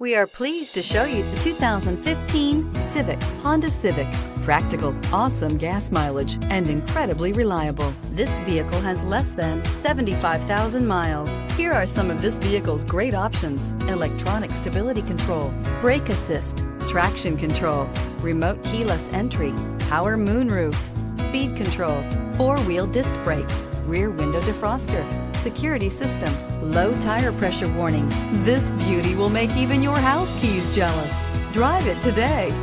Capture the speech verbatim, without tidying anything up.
We are pleased to show you the two thousand fifteen Civic, Honda Civic. Practical, awesome gas mileage, and incredibly reliable. This vehicle has less than seventy-five thousand miles. Here are some of this vehicle's great options: electronic stability control, brake assist, traction control, remote keyless entry, power moonroof, speed control, four-wheel disc brakes, rear window defroster, security system, low tire pressure warning. This beauty will make even your house keys jealous. Drive it today.